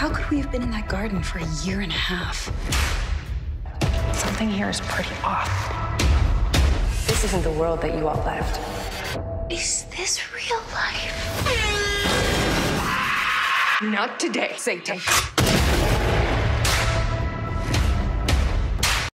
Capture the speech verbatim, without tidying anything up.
How could we have been in that garden for a year and a half? Something here is pretty off. This isn't the world that you all left. Is this real life? Not today, Satan.